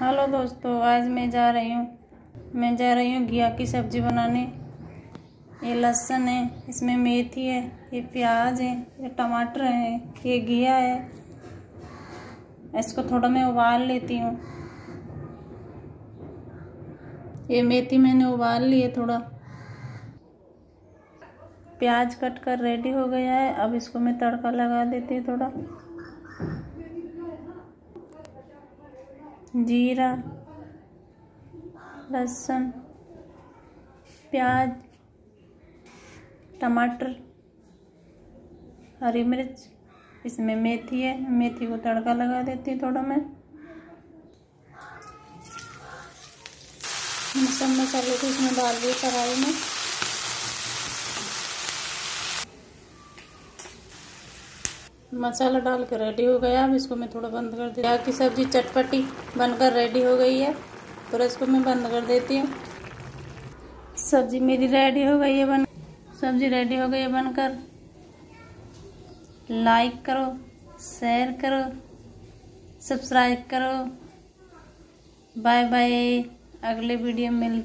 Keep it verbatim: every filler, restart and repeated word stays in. Hello दोस्तों, आज मैं जा रही हूँ मैं जा रही हूँ घिया की सब्ज़ी बनाने। ये लहसुन है, इसमें मेथी है, ये प्याज है, ये टमाटर है, ये घिया है। इसको थोड़ा मैं उबाल लेती हूँ। ये मेथी मैंने उबाल ली है थोड़ा। प्याज कट कर रेडी हो गया है। अब इसको मैं तड़का लगा देती हूँ। थोड़ा जीरा, लहसुन, प्याज, टमाटर, हरी मिर्च, इसमें मेथी है। मेथी को तड़का लगा देती हूँ थोड़ा मैं। इन सब मसालों को इसमें डाल दिए कढ़ाई में। मसाला डाल कर रेडी हो गया। अब इसको मैं थोड़ा बंद कर देती हूँ। घिया की सब्ज़ी चटपटी बनकर रेडी हो गई है। थोड़ा इसको मैं बंद कर देती हूँ। सब्ज़ी मेरी रेडी हो गई है बन सब्ज़ी रेडी हो गई है बनकर। लाइक करो, शेयर करो, सब्सक्राइब करो। बाय बाय, अगले वीडियो में मिलते हैं।